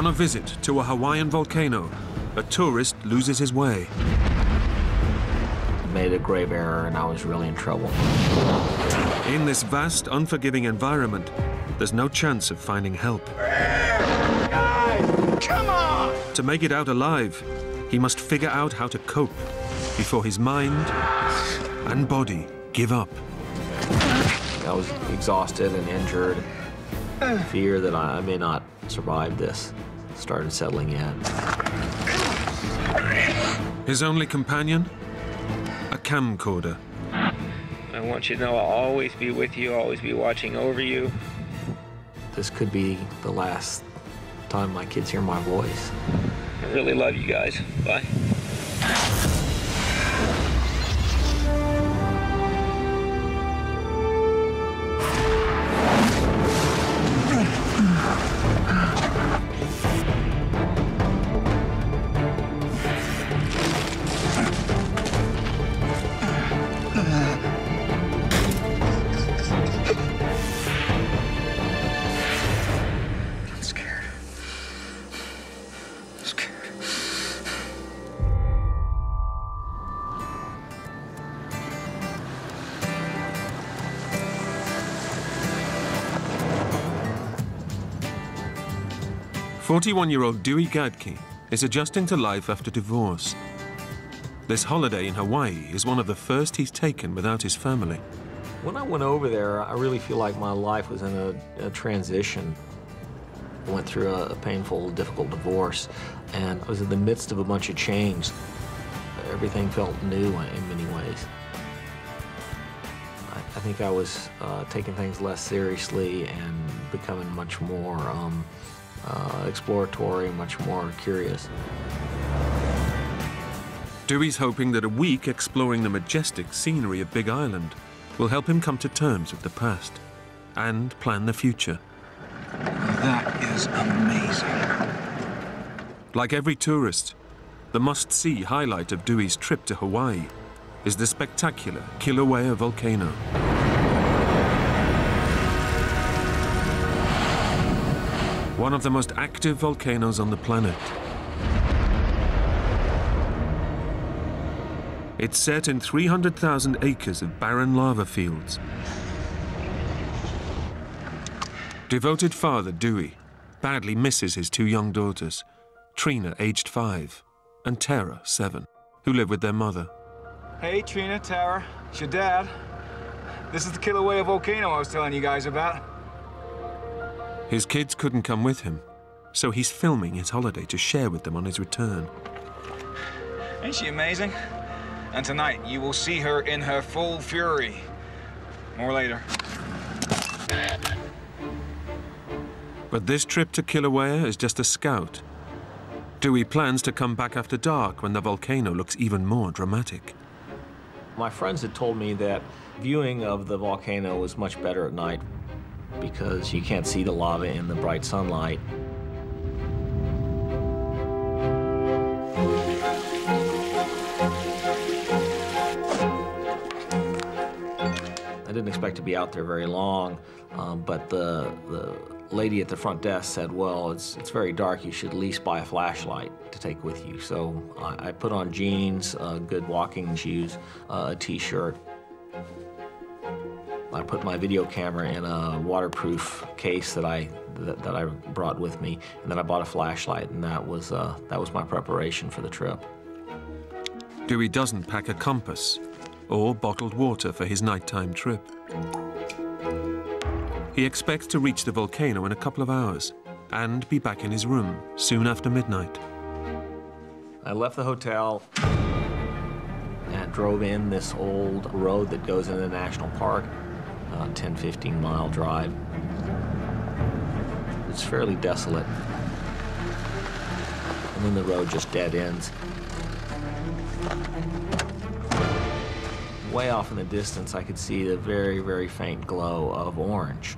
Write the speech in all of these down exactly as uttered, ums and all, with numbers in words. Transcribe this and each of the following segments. On a visit to a Hawaiian volcano, a tourist loses his way. Made a grave error, and I was really in trouble. In this vast, unforgiving environment, there's no chance of finding help. Guys, come on! To make it out alive, he must figure out how to cope before his mind and body give up. I was exhausted and injured. Fear that I may not survive this started settling in. His only companion? A camcorder. I want you to know I'll always be with you, always be watching over you. This could be the last time my kids hear my voice. I really love you guys. Bye. forty-one-year-old Dewey Gadke is adjusting to life after divorce. This holiday in Hawaii is one of the first he's taken without his family. When I went over there, I really feel like my life was in a, a transition. I went through a, a painful, difficult divorce, and I was in the midst of a bunch of change. Everything felt new in many ways. I, I think I was uh, taking things less seriously and becoming much more um, Uh, exploratory, much more curious. Dewey's hoping that a week exploring the majestic scenery of Big Island will help him come to terms with the past and plan the future. That is amazing. Like every tourist, the must-see highlight of Dewey's trip to Hawaii is the spectacular Kilauea volcano. One of the most active volcanoes on the planet. It's set in three hundred thousand acres of barren lava fields. Devoted father Dewey badly misses his two young daughters, Trina, aged five, and Tara, seven, who live with their mother. Hey, Trina, Tara, it's your dad. This is the Kilauea volcano I was telling you guys about. His kids couldn't come with him, so he's filming his holiday to share with them on his return. Ain't she amazing? And tonight, you will see her in her full fury. More later. But this trip to Kilauea is just a scout. Dewey plans to come back after dark when the volcano looks even more dramatic. My friends had told me that viewing of the volcano was much better at night, because you can't see the lava in the bright sunlight. I didn't expect to be out there very long, um, but the, the lady at the front desk said, well, it's, it's very dark, you should at least buy a flashlight to take with you. So I, I put on jeans, uh, good walking shoes, uh, a t-shirt. I put my video camera in a waterproof case that I that, that I brought with me, and then I bought a flashlight, and that was uh, that was my preparation for the trip. Dewey doesn't pack a compass or bottled water for his nighttime trip. He expects to reach the volcano in a couple of hours and be back in his room soon after midnight. I left the hotel. I drove in this old road that goes into the national park, a ten, fifteen mile drive. It's fairly desolate. And then the road just dead ends. Way off in the distance, I could see the very, very faint glow of orange,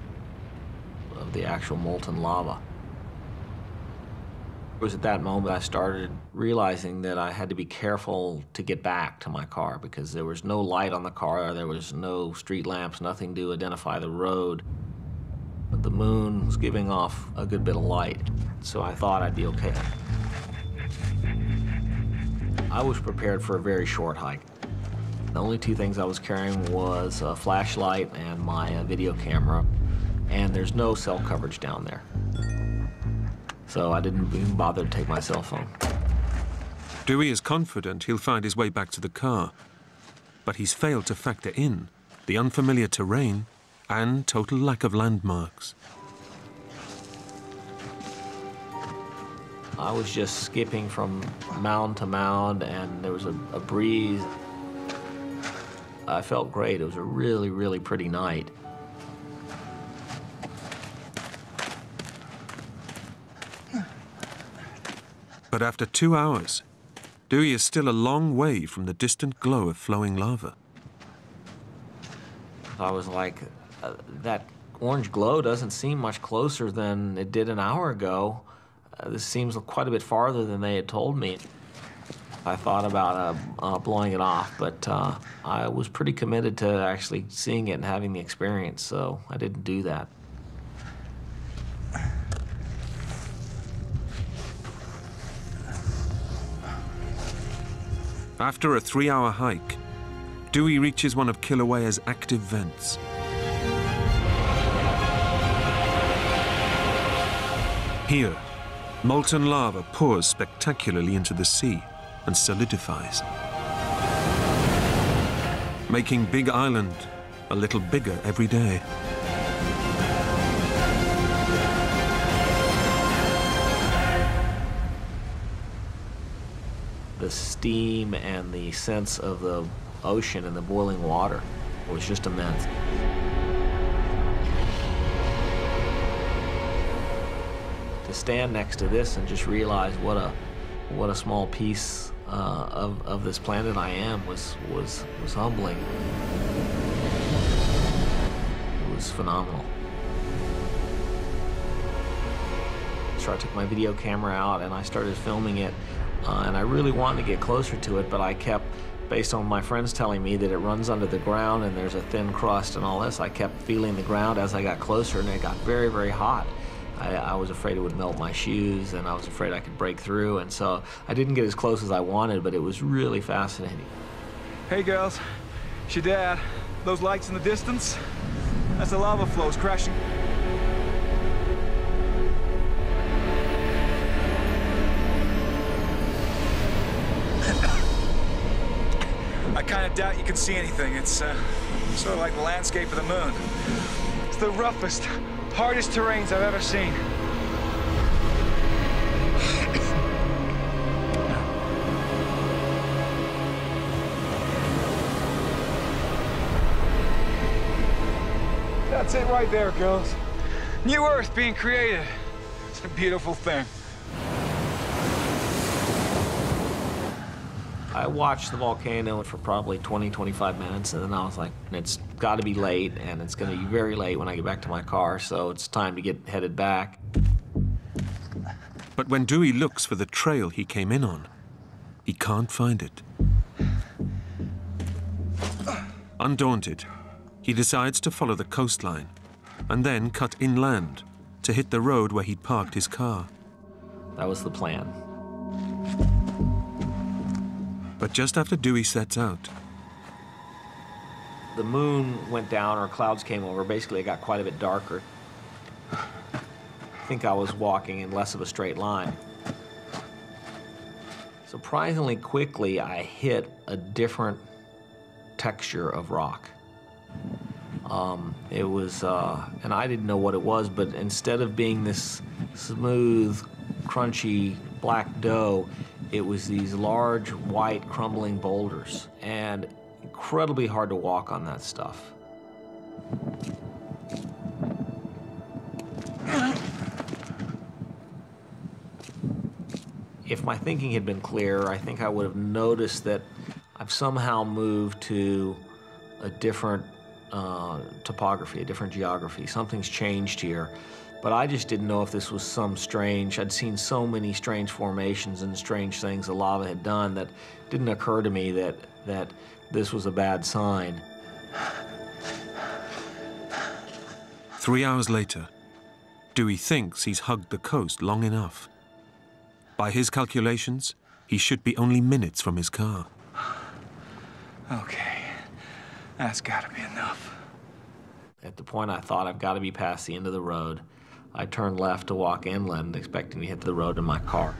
of the actual molten lava. It was at that moment I started realizing that I had to be careful to get back to my car because there was no light on the car, there was no street lamps, nothing to identify the road. but the moon was giving off a good bit of light, so I thought I'd be okay. I was prepared for a very short hike. The only two things I was carrying was a flashlight and my uh, video camera, and there's no cell coverage down there. So I didn't even bother to take my cell phone. Dewey is confident he'll find his way back to the car, but he's failed to factor in the unfamiliar terrain and total lack of landmarks. I was just skipping from mound to mound, and there was a, a breeze. I felt great. It was a really, really pretty night. But after two hours, Dewey is still a long way from the distant glow of flowing lava. I was like, uh, that orange glow doesn't seem much closer than it did an hour ago. Uh, this seems quite a bit farther than they had told me. I thought about uh, uh, blowing it off, but uh, I was pretty committed to actually seeing it and having the experience, so I didn't do that. After a three-hour hike, Dewey reaches one of Kilauea's active vents. Here, molten lava pours spectacularly into the sea and solidifies, making Big Island a little bigger every day. The steam and the sense of the ocean and the boiling water was just immense. To stand next to this and just realize what a what a small piece uh, of of this planet I am was was was humbling. It was phenomenal. So I took my video camera out and I started filming it. Uh, and I really wanted to get closer to it, but I kept, based on my friends telling me that it runs under the ground and there's a thin crust and all this, I kept feeling the ground as I got closer, and it got very, very hot. I, I was afraid it would melt my shoes, and I was afraid I could break through, and so I didn't get as close as I wanted, but it was really fascinating. Hey girls, it's your dad. Those lights in the distance, that's the lava flows crashing. I kind of doubt you can see anything. It's uh, sort of like the landscape of the moon. It's the roughest, hardest terrains I've ever seen. That's it right there, girls. New Earth being created. It's a beautiful thing. I watched the volcano for probably twenty, twenty-five minutes, and then I was like, it's got to be late, and it's going to be very late when I get back to my car, so it's time to get headed back. But when Dewey looks for the trail he came in on, he can't find it. Undaunted, he decides to follow the coastline and then cut inland to hit the road where he'd parked his car. That was the plan. But just after Dewey sets out, the moon went down, or clouds came over. Basically, it got quite a bit darker. I think I was walking in less of a straight line. Surprisingly quickly, I hit a different texture of rock. Um, it was, uh, and I didn't know what it was, but instead of being this smooth, crunchy black dough, it was these large, white, crumbling boulders, and incredibly hard to walk on that stuff. If my thinking had been clearer, I think I would have noticed that I've somehow moved to a different uh, topography, a different geography. Something's changed here. But I just didn't know if this was some strange, I'd seen so many strange formations and strange things the lava had done that it didn't occur to me that, that this was a bad sign. Three hours later, Dewey thinks he's hugged the coast long enough. By his calculations, he should be only minutes from his car. Okay, that's gotta be enough. At the point I thought I've gotta be past the end of the road, I turned left to walk inland, expecting to hit the road in my car.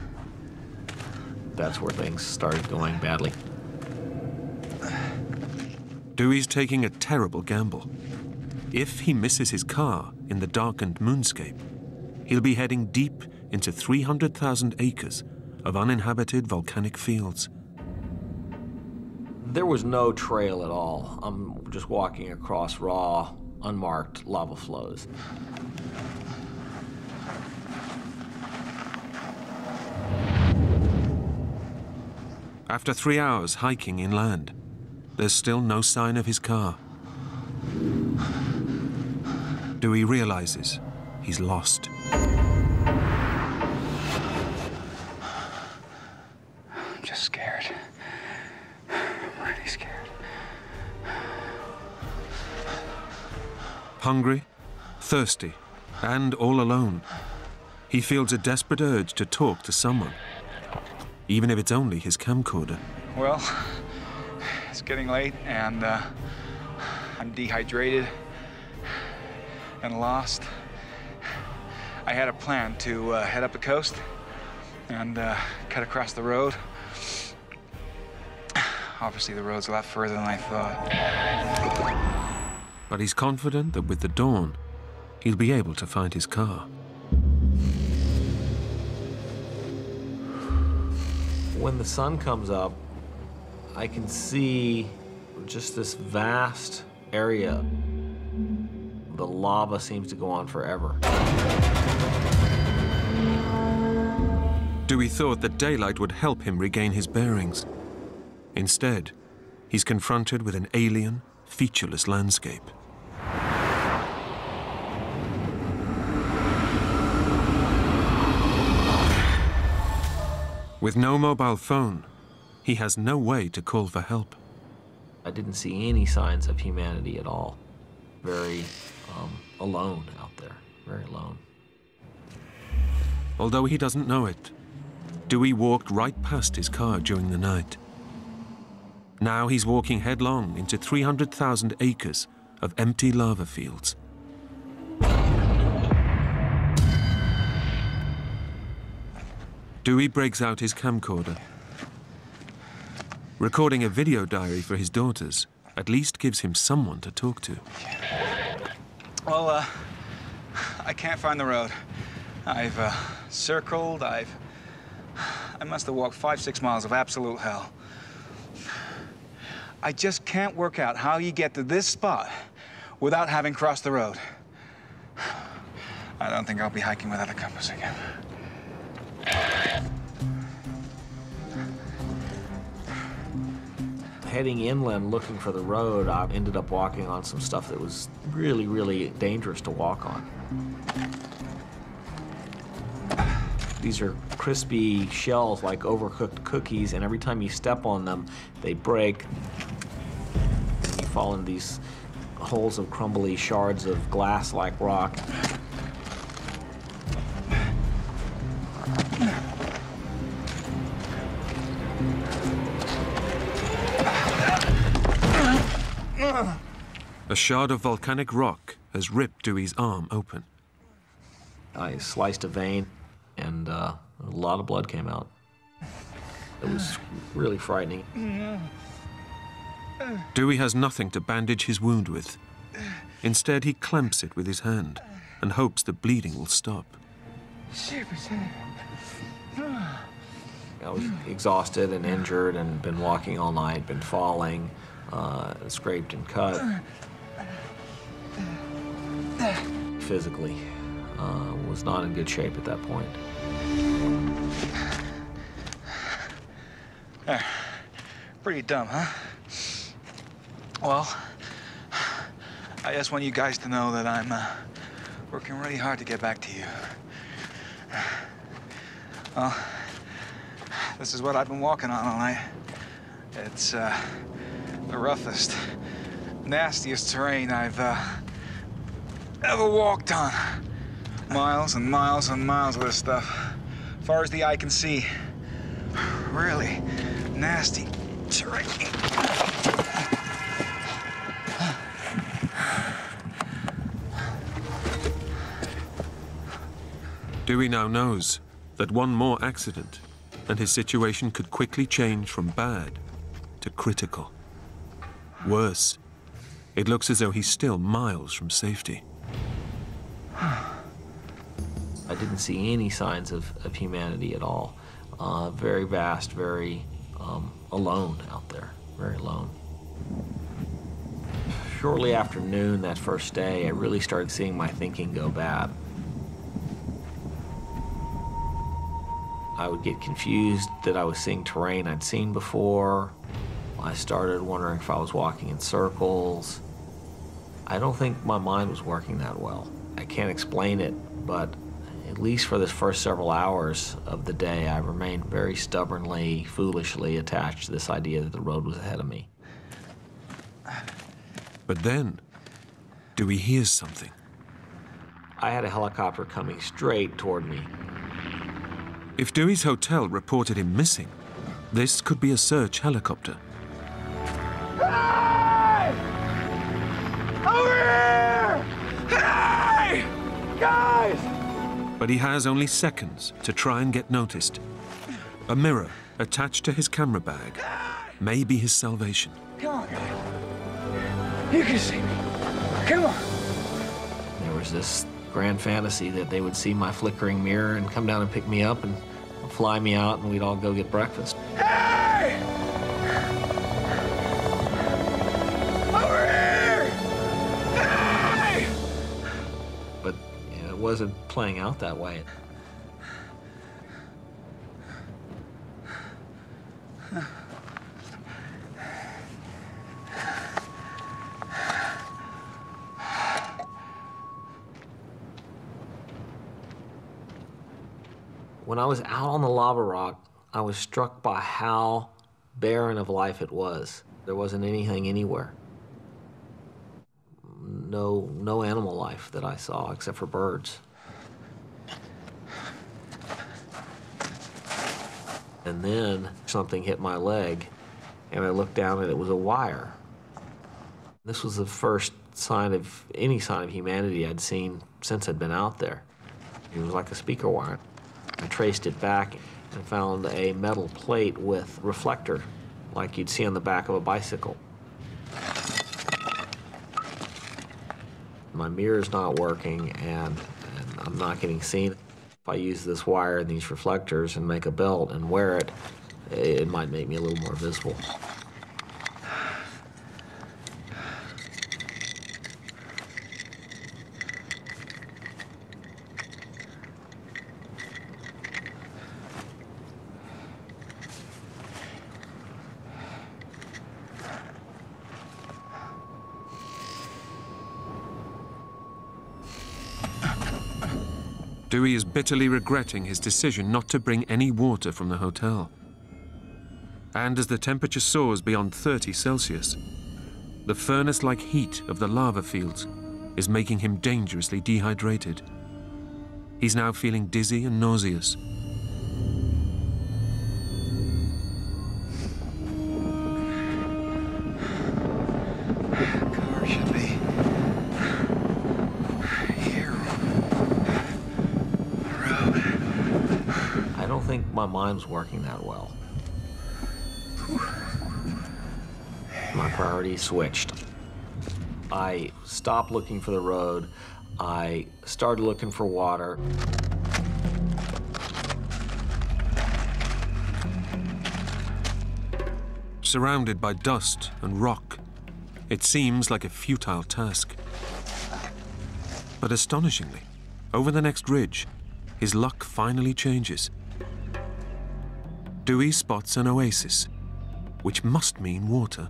That's where things started going badly. Dewey's taking a terrible gamble. If he misses his car in the darkened moonscape, he'll be heading deep into three hundred thousand acres of uninhabited volcanic fields. There was no trail at all. I'm just walking across raw, unmarked lava flows. After three hours hiking inland, there's still no sign of his car. Dewey realizes he's lost. I'm just scared. I'm really scared. Hungry, thirsty, and all alone, he feels a desperate urge to talk to someone, even if it's only his camcorder. Well, it's getting late, and uh, I'm dehydrated and lost. I had a plan to uh, head up the coast and uh, cut across the road. Obviously, the road's a lot further than I thought. But he's confident that with the dawn, he'll be able to find his car. When the sun comes up, I can see just this vast area. The lava seems to go on forever. Dewey thought that daylight would help him regain his bearings. Instead, he's confronted with an alien, featureless landscape. With no mobile phone, he has no way to call for help. I didn't see any signs of humanity at all. Very um, alone out there, very alone. Although he doesn't know it, Dewey walked right past his car during the night. Now he's walking headlong into three hundred thousand acres of empty lava fields. Dewey breaks out his camcorder. Recording a video diary for his daughters at least gives him someone to talk to. Well, uh, I can't find the road. I've uh, circled, I've... I must have walked five, six miles of absolute hell. I just can't work out how you get to this spot without having crossed the road. I don't think I'll be hiking without a compass again. Heading inland looking for the road, I ended up walking on some stuff that was really, really dangerous to walk on. These are crispy shells like overcooked cookies, and every time you step on them, they break. And you fall into these holes of crumbly shards of glass-like rock. A shard of volcanic rock has ripped Dewey's arm open. I sliced a vein, and uh, a lot of blood came out. It was really frightening. Dewey has nothing to bandage his wound with. Instead, he clamps it with his hand and hopes the bleeding will stop. I was exhausted and injured and been walking all night, been falling, uh, scraped and cut. Physically, uh, was not in good shape at that point. There. Pretty dumb, huh? Well, I just want you guys to know that I'm uh, working really hard to get back to you. Well, this is what I've been walking on all night. It's uh, the roughest, nastiest terrain I've uh, ever walked on. Miles and miles and miles of this stuff. Far as the eye can see. Really nasty terrain. Dewey now knows that one more accident and his situation could quickly change from bad to critical. Worse, it looks as though he's still miles from safety. I didn't see any signs of, of humanity at all. Uh, very vast, very um, alone out there, very alone. Shortly after noon that first day, I really started seeing my thinking go bad. I would get confused that I was seeing terrain I'd seen before. I started wondering if I was walking in circles. I don't think my mind was working that well. I can't explain it, but at least for the first several hours of the day, I remained very stubbornly, foolishly attached to this idea that the road was ahead of me. But then, Dewey hears something. I had a helicopter coming straight toward me. If Dewey's hotel reported him missing, this could be a search helicopter. Hey! Over here! Hey! Guys! But he has only seconds to try and get noticed. A mirror attached to his camera bag may be his salvation. Come on, guys. You can see me. Come on. There was this grand fantasy that they would see my flickering mirror and come down and pick me up and fly me out and we'd all go get breakfast. Hey! Over here! Hey! But you know, it wasn't playing out that way. When I was out on the lava rock, I was struck by how barren of life it was. There wasn't anything anywhere. No, no animal life that I saw except for birds. And then something hit my leg, and I looked down and it was a wire. This was the first sign of any sign of humanity I'd seen since I'd been out there. It was like a speaker wire. I traced it back and found a metal plate with reflector, like you'd see on the back of a bicycle. My mirror's not working, and, and I'm not getting seen. If I use this wire and these reflectors and make a belt and wear it, it might make me a little more visible. Dewey is bitterly regretting his decision not to bring any water from the hotel. And as the temperature soars beyond thirty Celsius, the furnace-like heat of the lava fields is making him dangerously dehydrated. He's now feeling dizzy and nauseous. My mind's working that well. My priorities switched. I stopped looking for the road. I started looking for water. Surrounded by dust and rock, it seems like a futile task. But astonishingly, over the next ridge, his luck finally changes. Dewey spots an oasis, which must mean water.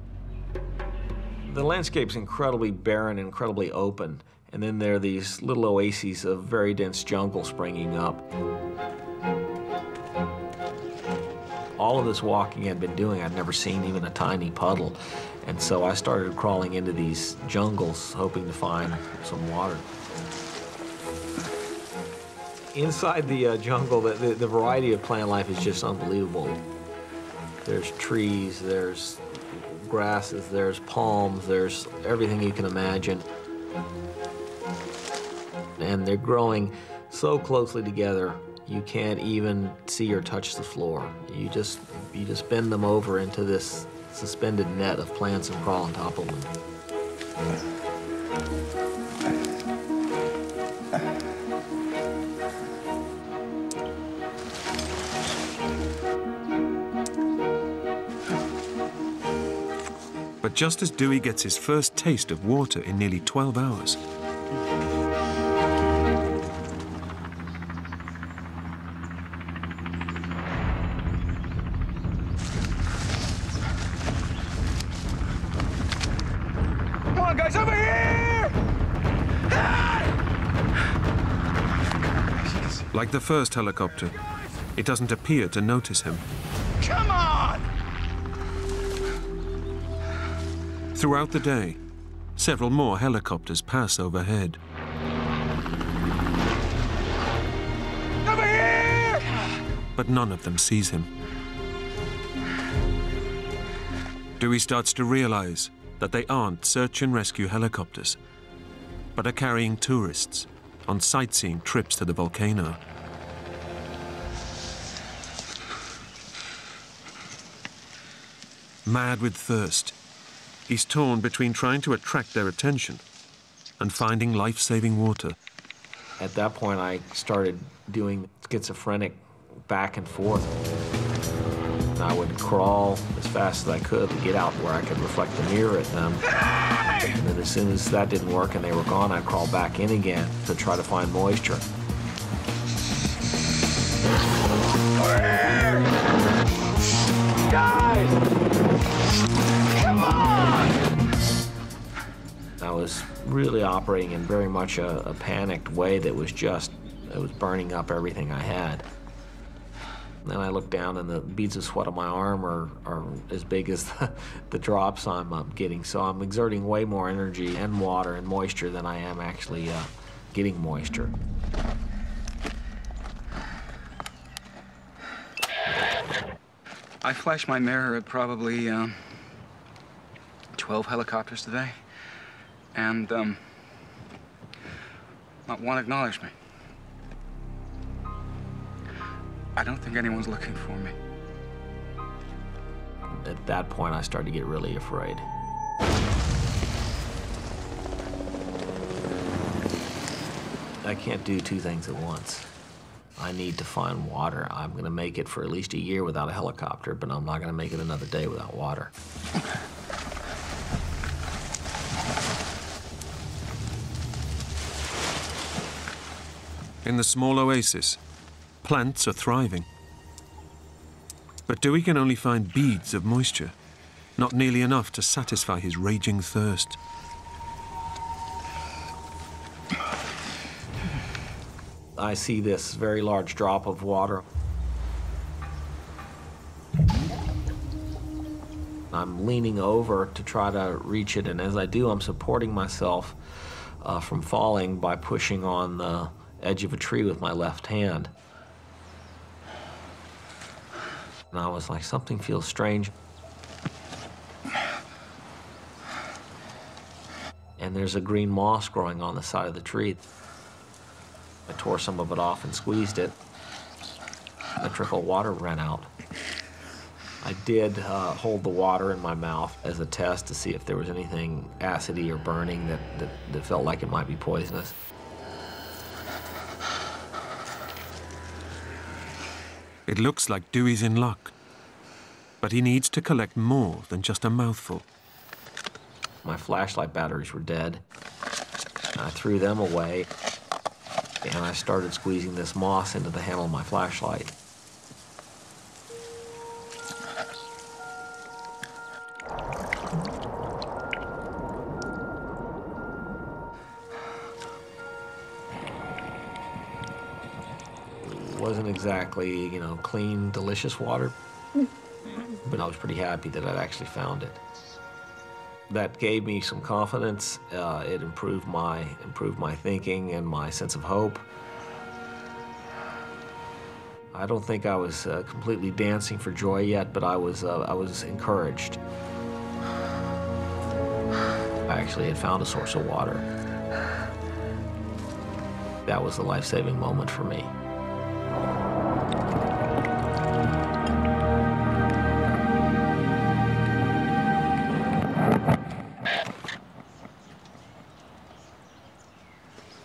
The landscape's incredibly barren, incredibly open, and then there are these little oases of very dense jungle springing up. All of this walking I'd been doing, I'd never seen even a tiny puddle, and so I started crawling into these jungles, hoping to find some water. Inside the uh, jungle, the, the, the variety of plant life is just unbelievable. There's trees, there's grasses, there's palms, there's everything you can imagine. And they're growing so closely together, you can't even see or touch the floor. You just, you just bend them over into this suspended net of plants and crawl on top of them. But just as Dewey gets his first taste of water in nearly twelve hours, like the first helicopter, it doesn't appear to notice him. Come on! Throughout the day, several more helicopters pass overhead. Over here! But none of them sees him. Dewey starts to realize that they aren't search and rescue helicopters, but are carrying tourists on sightseeing trips to the volcano. Mad with thirst, he's torn between trying to attract their attention and finding life-saving water. At that point, I started doing schizophrenic back and forth. And I would crawl as fast as I could to get out where I could reflect the mirror at them. And then as soon as that didn't work and they were gone, I'd crawl back in again to try to find moisture. Guys! Come on! I was really operating in very much a, a panicked way that was just, it was burning up everything I had. Then I look down and the beads of sweat on my arm are, are as big as the, the drops I'm uh, getting. So I'm exerting way more energy and water and moisture than I am actually uh, getting moisture. I flashed my mirror at probably um, twelve helicopters today, and um, not one acknowledged me. I don't think anyone's looking for me. At that point, I started to get really afraid. I can't do two things at once. I need to find water. I'm going to make it for at least a year without a helicopter, but I'm not going to make it another day without water. In the small oasis, plants are thriving. But Dewey can only find beads of moisture, not nearly enough to satisfy his raging thirst. I see this very large drop of water. I'm leaning over to try to reach it, and as I do, I'm supporting myself uh, from falling by pushing on the edge of a tree with my left hand. And I was like, something feels strange. And there's a green moss growing on the side of the tree. I tore some of it off and squeezed it. A trickle of water ran out. I did uh, hold the water in my mouth as a test to see if there was anything acidy or burning that, that, that felt like it might be poisonous. It looks like Dewey's in luck, but he needs to collect more than just a mouthful. My flashlight batteries were dead. I threw them away, and I started squeezing this moss into the handle of my flashlight. Wasn't exactly, you know, clean, delicious water, but I was pretty happy that I'd actually found it. That gave me some confidence. Uh, it improved my improved my thinking and my sense of hope. I don't think I was uh, completely dancing for joy yet, but I was, uh, I was encouraged. I actually had found a source of water. That was the life-saving moment for me.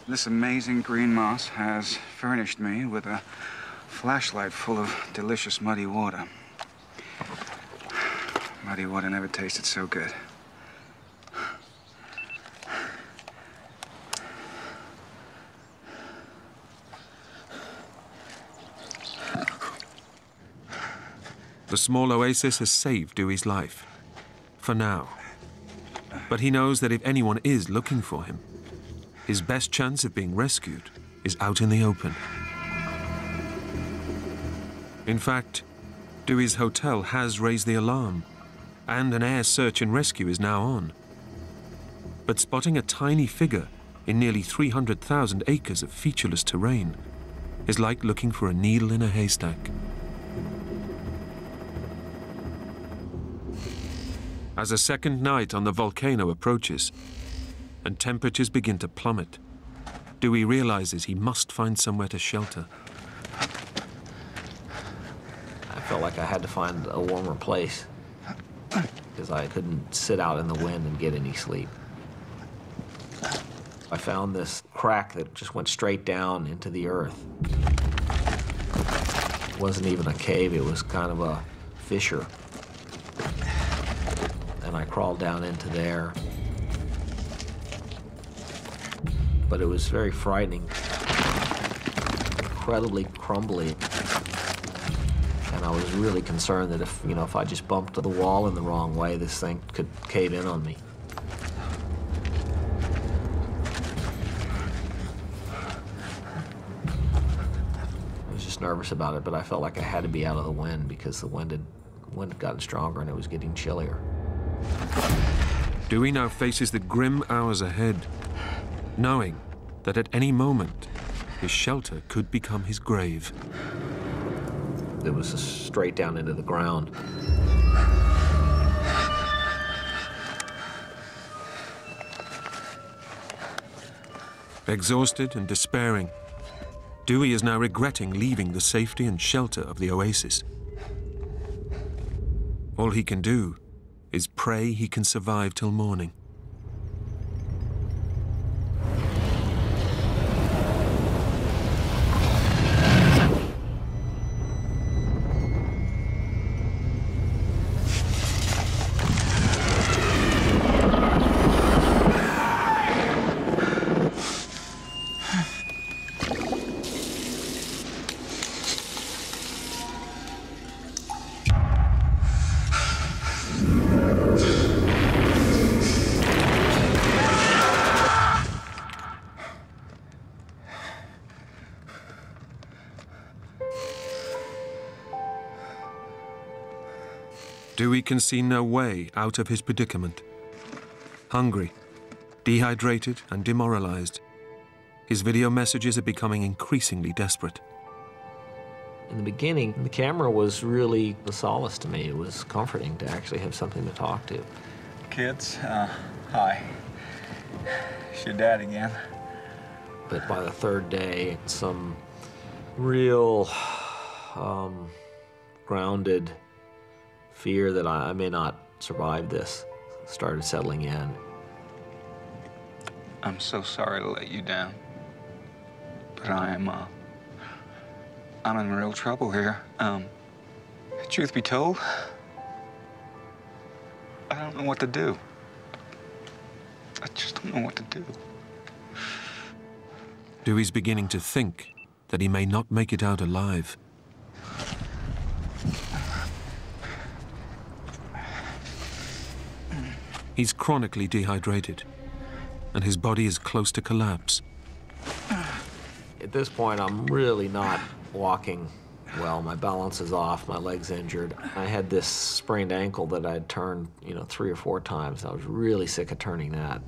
This amazing green moss has furnished me with a flashlight full of delicious muddy water. Muddy water never tasted so good. The small oasis has saved Dewey's life, for now. But he knows that if anyone is looking for him, his best chance of being rescued is out in the open. In fact, Dewey's hotel has raised the alarm, and an air search and rescue is now on. But spotting a tiny figure in nearly three hundred thousand acres of featureless terrain is like looking for a needle in a haystack. As a second night on the volcano approaches, and temperatures begin to plummet, Dewey realizes he must find somewhere to shelter. I felt like I had to find a warmer place because I couldn't sit out in the wind and get any sleep. I found this crack that just went straight down into the earth. It wasn't even a cave, it was kind of a fissure. And I crawled down into there. But it was very frightening, incredibly crumbly. And I was really concerned that if, you know, if I just bumped the wall in the wrong way, this thing could cave in on me. I was just nervous about it, but I felt like I had to be out of the wind because the wind had, wind had gotten stronger and it was getting chillier. Dewey now faces the grim hours ahead, knowing that at any moment, his shelter could become his grave. It was straight down into the ground. Exhausted and despairing, Dewey is now regretting leaving the safety and shelter of the oasis. All he can do is pray he can survive till morning. Dewey can see no way out of his predicament. Hungry, dehydrated, and demoralized, his video messages are becoming increasingly desperate. In the beginning, the camera was really a solace to me. It was comforting to actually have something to talk to. Kids, uh, hi. It's your dad again. But by the third day, some real um, grounded fear that I may not survive this started settling in. I'm so sorry to let you down, but I am, uh, I'm in real trouble here. Um, truth be told, I don't know what to do. I just don't know what to do. Dewey's beginning to think that he may not make it out alive. He's chronically dehydrated, and his body is close to collapse. At this point, I'm really not walking well. My balance is off, my leg's injured. I had this sprained ankle that I'd turned, you know, three or four times. I was really sick of turning that.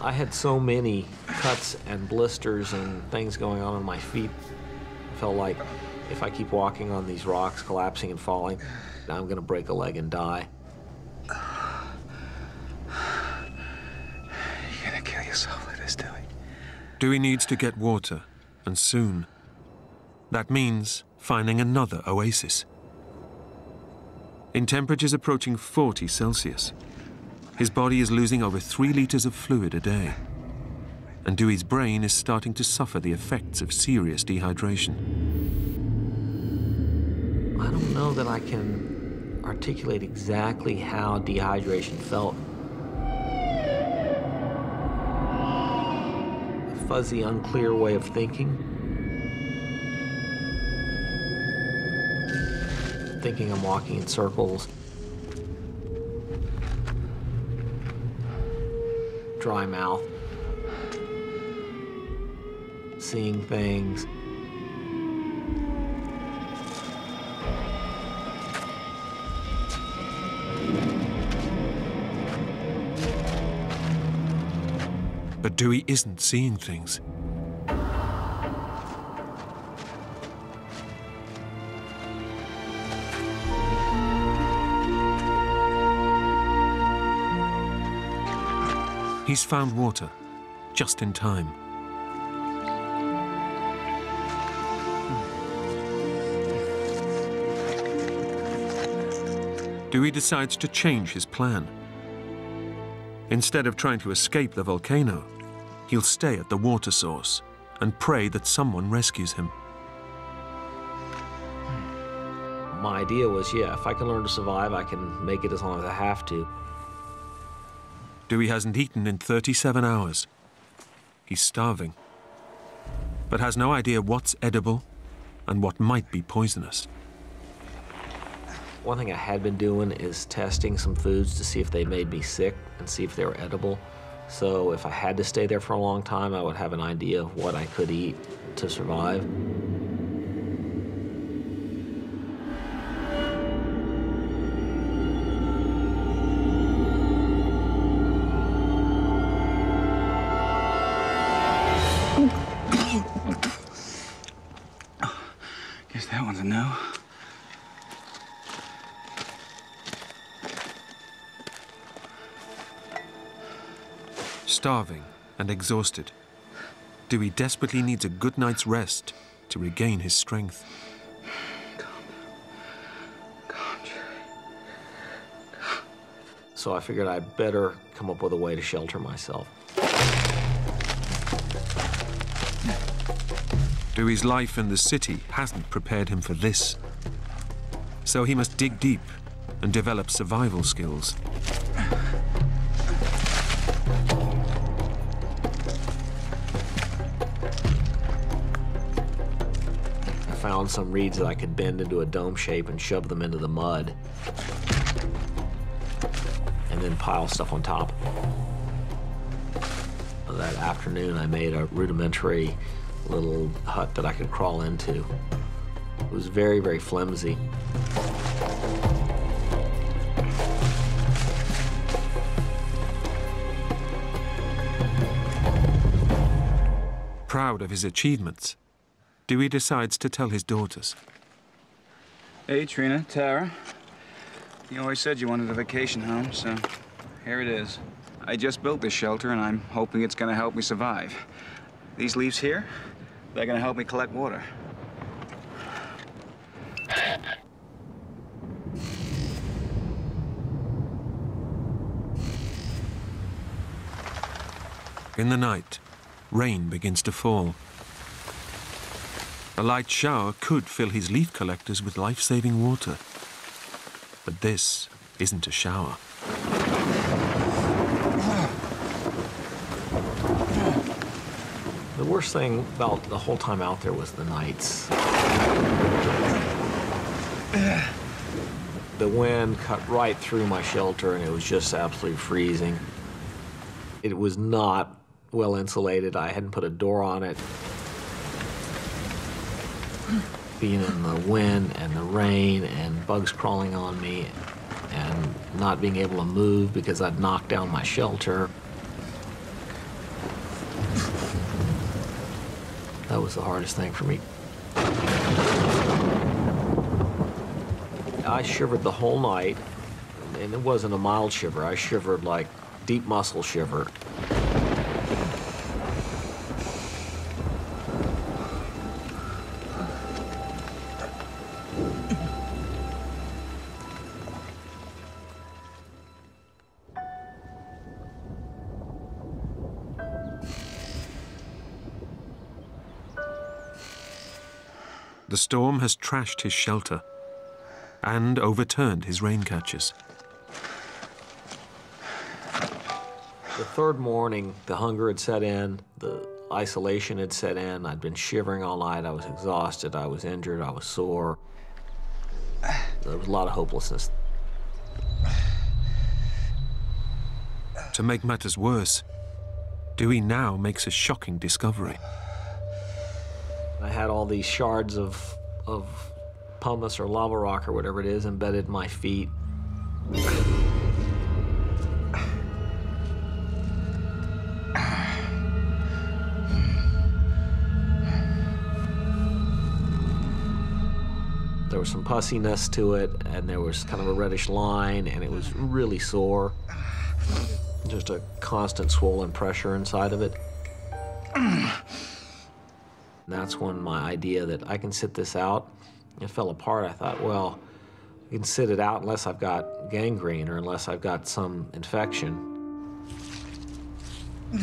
I had so many cuts and blisters and things going on in my feet. I felt like if I keep walking on these rocks, collapsing and falling, I'm gonna break a leg and die. You're gonna kill yourself with this, Dewey. Dewey needs to get water, and soon. That means finding another oasis. In temperatures approaching forty Celsius, his body is losing over three litres of fluid a day. And Dewey's brain is starting to suffer the effects of serious dehydration. I don't know that I can articulate exactly how dehydration felt. A fuzzy, unclear way of thinking. Thinking I'm walking in circles. Dry mouth. Seeing things. But Dewey isn't seeing things. He's found water, just in time. Dewey decides to change his plan. Instead of trying to escape the volcano, he'll stay at the water source and pray that someone rescues him. My idea was, yeah, if I can learn to survive, I can make it as long as I have to. Dewey hasn't eaten in thirty-seven hours. He's starving, but has no idea what's edible and what might be poisonous. One thing I had been doing is testing some foods to see if they made me sick and see if they were edible. So if I had to stay there for a long time, I would have an idea of what I could eat to survive. Starving and exhausted, Dewey desperately needs a good night's rest to regain his strength. Calm down. Calm, Jerry. Calm. So I figured I'd better come up with a way to shelter myself. Dewey's life in the city hasn't prepared him for this. So he must dig deep and develop survival skills. Found some reeds that I could bend into a dome shape and shove them into the mud, and then pile stuff on top. That afternoon, I made a rudimentary little hut that I could crawl into. It was very, very flimsy. Proud of his achievements, Dewey decides to tell his daughters. Hey, Trina, Tara. You always said you wanted a vacation home, so here it is. I just built this shelter, and I'm hoping it's going to help me survive. These leaves here, they're going to help me collect water. In the night, rain begins to fall. A light shower could fill his leaf collectors with life-saving water. But this isn't a shower. The worst thing about the whole time out there was the nights. The wind cut right through my shelter, and it was just absolutely freezing. It was not well insulated. I hadn't put a door on it. Being in the wind and the rain and bugs crawling on me and not being able to move because I'd knocked down my shelter. That was the hardest thing for me. I shivered the whole night, and it wasn't a mild shiver. I shivered like deep muscle shiver. The storm has trashed his shelter and overturned his rain catches. The third morning, the hunger had set in, the isolation had set in. I'd been shivering all night. I was exhausted. I was injured. I was sore. There was a lot of hopelessness. To make matters worse, Dewey now makes a shocking discovery. I had all these shards of, of pumice or lava rock or whatever it is embedded in my feet. There was some pussiness to it, and there was kind of a reddish line, and it was really sore. Just a constant swollen pressure inside of it. And that's when my idea that I can sit this out, it fell apart. I thought, well, I can sit it out unless I've got gangrene or unless I've got some infection. It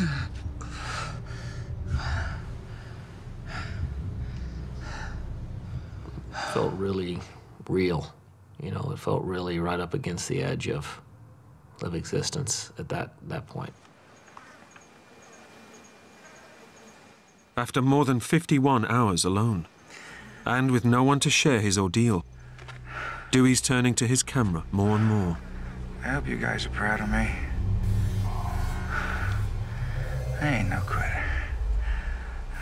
felt really real. You know, it felt really right up against the edge of, of existence at that, that point. After more than fifty-one hours alone, and with no one to share his ordeal, Dewey's turning to his camera more and more. I hope you guys are proud of me. I ain't no quitter.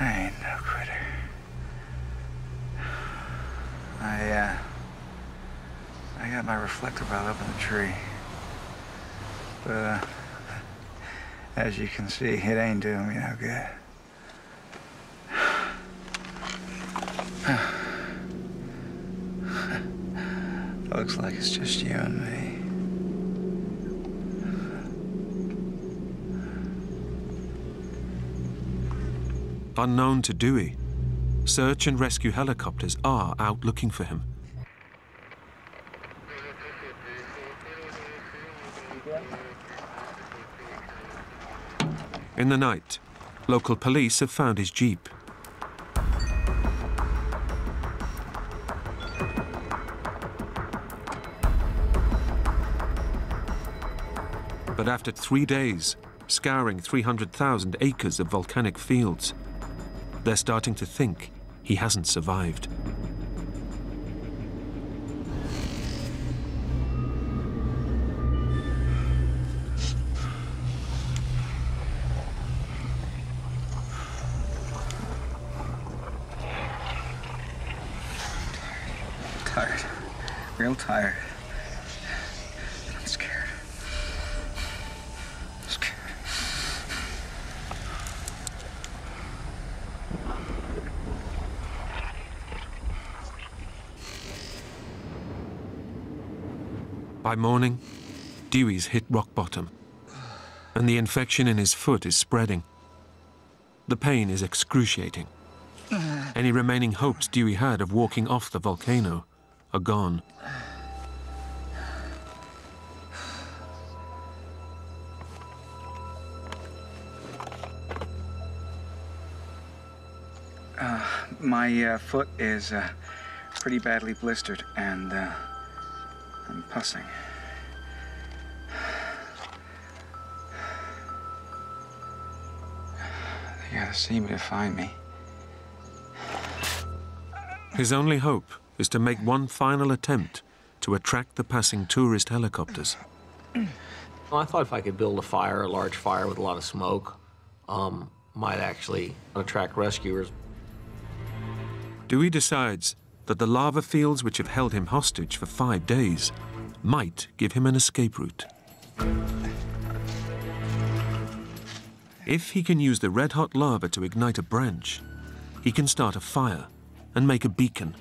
I ain't no quitter. I, uh, I got my reflector belt up in the tree. But, uh, as you can see, it ain't doing me no good. Looks like it's just you and me. Unknown to Dewey, search and rescue helicopters are out looking for him. In the night, local police have found his Jeep. But after three days, scouring three hundred thousand acres of volcanic fields, they're starting to think he hasn't survived. I'm tired, real tired. By morning, Dewey's hit rock bottom, and the infection in his foot is spreading. The pain is excruciating. Any remaining hopes Dewey had of walking off the volcano are gone. Uh, my uh, foot is uh, pretty badly blistered, and uh, I'm pussing. They gotta see me to find me. His only hope is to make one final attempt to attract the passing tourist helicopters. Well, I thought if I could build a fire, a large fire with a lot of smoke, um, might actually attract rescuers. Dewey decides that the lava fields which have held him hostage for five days might give him an escape route. If he can use the red-hot lava to ignite a branch, he can start a fire and make a beacon.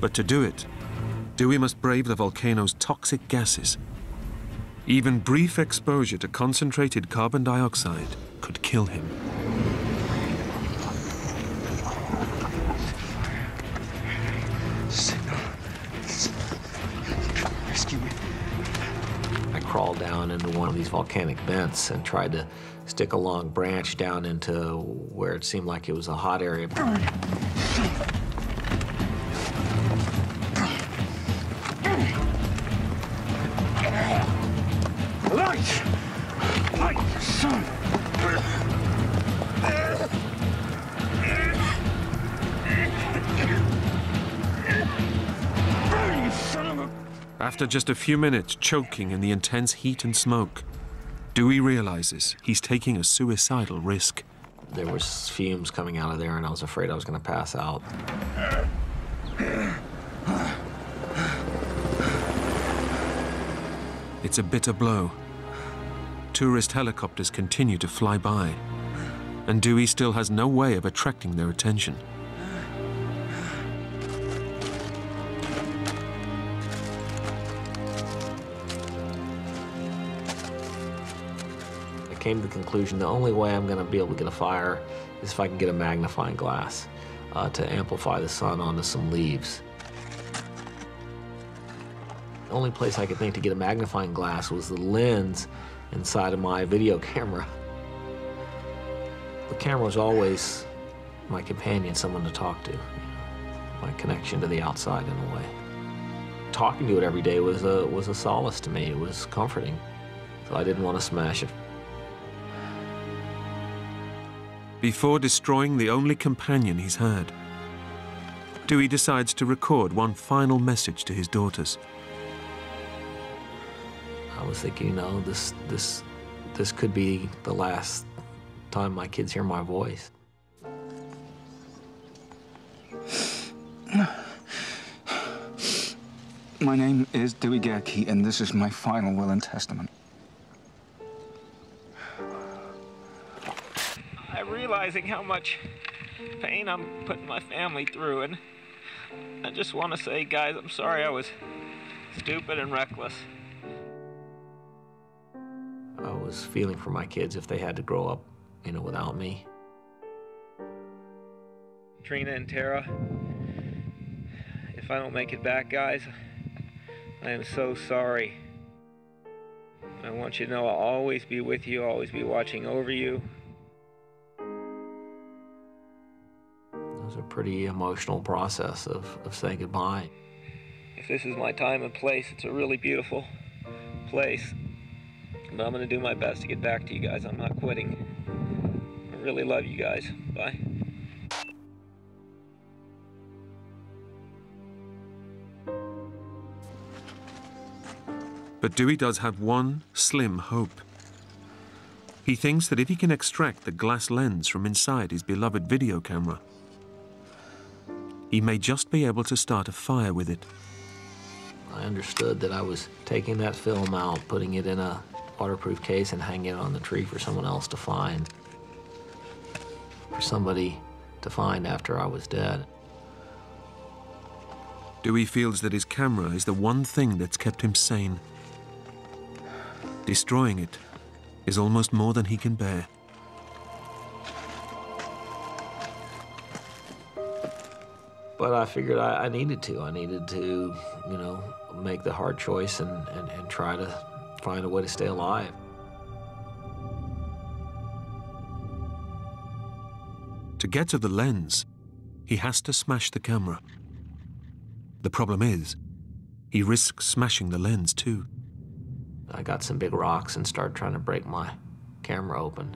But to do it, Dewey must brave the volcano's toxic gases. Even brief exposure to concentrated carbon dioxide could kill him. Crawled down into one of these volcanic vents and tried to stick a long branch down into where it seemed like it was a hot area. Light! Light, son! Burn, you son of a... After just a few minutes choking in the intense heat and smoke, Dewey realizes he's taking a suicidal risk. There were fumes coming out of there, and I was afraid I was going to pass out. It's a bitter blow. Tourist helicopters continue to fly by, and Dewey still has no way of attracting their attention. Came to the conclusion the only way I'm going to be able to get a fire is if I can get a magnifying glass uh, to amplify the sun onto some leaves. The only place I could think to get a magnifying glass was the lens inside of my video camera. The camera was always my companion, someone to talk to, my connection to the outside in a way. Talking to it every day was a, was a solace to me. It was comforting, so I didn't want to smash it. Before destroying the only companion he's had, Dewey decides to record one final message to his daughters. I was thinking, you know, this, this, this could be the last time my kids hear my voice. My name is Dewey Gadke, and this is my final will and testament. Realizing how much pain I'm putting my family through, and I just want to say, guys, I'm sorry I was stupid and reckless. I was feeling for my kids if they had to grow up, you know, without me. Trina and Tara, if I don't make it back, guys, I am so sorry. I want you to know I'll always be with you, I'll always be watching over you. It was a pretty emotional process of, of saying goodbye. If this is my time and place, it's a really beautiful place. But I'm going to do my best to get back to you guys. I'm not quitting. I really love you guys. Bye. But Dewey does have one slim hope. He thinks that if he can extract the glass lens from inside his beloved video camera, he may just be able to start a fire with it. I understood that I was taking that film out, putting it in a waterproof case and hanging it on the tree for someone else to find. For somebody to find after I was dead. Dewey feels that his camera is the one thing that's kept him sane. Destroying it is almost more than he can bear. But I figured I, I needed to. I needed to, you know, make the hard choice and, and, and try to find a way to stay alive. To get to the lens, he has to smash the camera. The problem is, he risks smashing the lens too. I got some big rocks and started trying to break my camera open.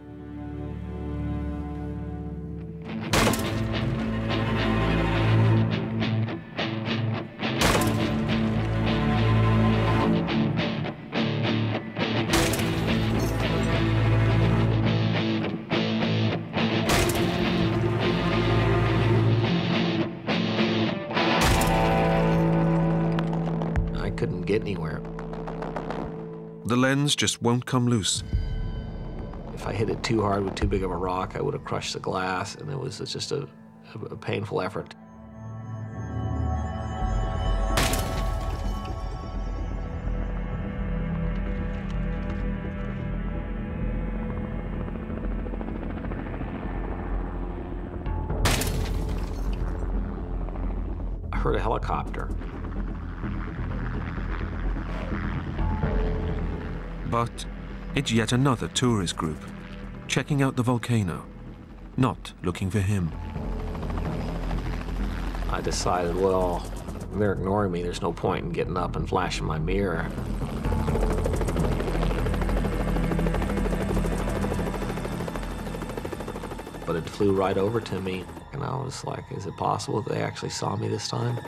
Couldn't get anywhere. The lens just won't come loose. If I hit it too hard with too big of a rock, I would have crushed the glass, and it was just a, a painful effort. heard a helicopter. But it's yet another tourist group, checking out the volcano, not looking for him. I decided, well, they're ignoring me. There's no point in getting up and flashing my mirror. But it flew right over to me, and I was like, is it possible that they actually saw me this time?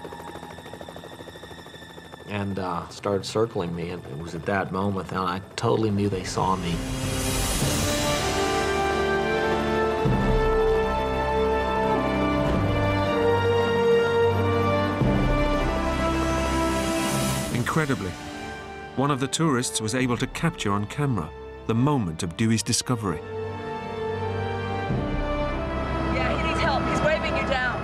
And uh, started circling me, and it was at that moment that I totally knew they saw me. Incredibly, one of the tourists was able to capture on camera the moment of Dewey's discovery. Yeah, he needs help. He's waving you down.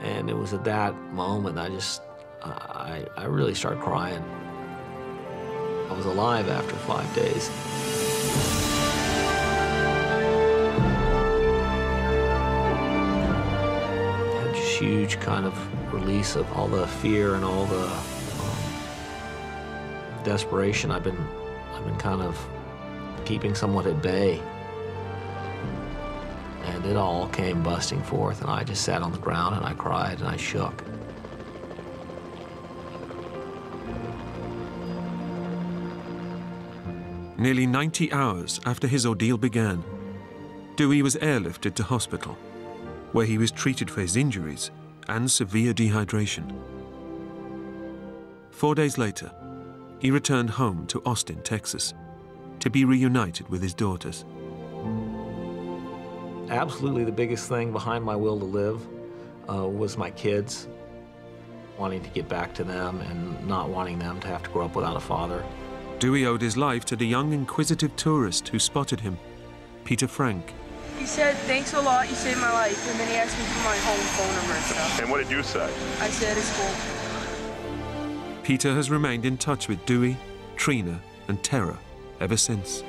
And it was at that moment I just, I, I really started crying. I was alive after five days. Huge kind of release of all the fear and all the um, desperation I've been, I've been kind of keeping somewhat at bay. And it all came busting forth, and I just sat on the ground and I cried and I shook. Nearly ninety hours after his ordeal began, Dewey was airlifted to hospital, where he was treated for his injuries and severe dehydration. Four days later, he returned home to Austin, Texas, to be reunited with his daughters. Absolutely the biggest thing behind my will to live uh, was my kids, wanting to get back to them and not wanting them to have to grow up without a father. Dewey owed his life to the young, inquisitive tourist who spotted him, Peter Frank. He said, thanks a lot, you saved my life. And then he asked me for my home phone number and stuff. And what did you say? I said, it's cool. Peter has remained in touch with Dewey, Trina, and Tara ever since.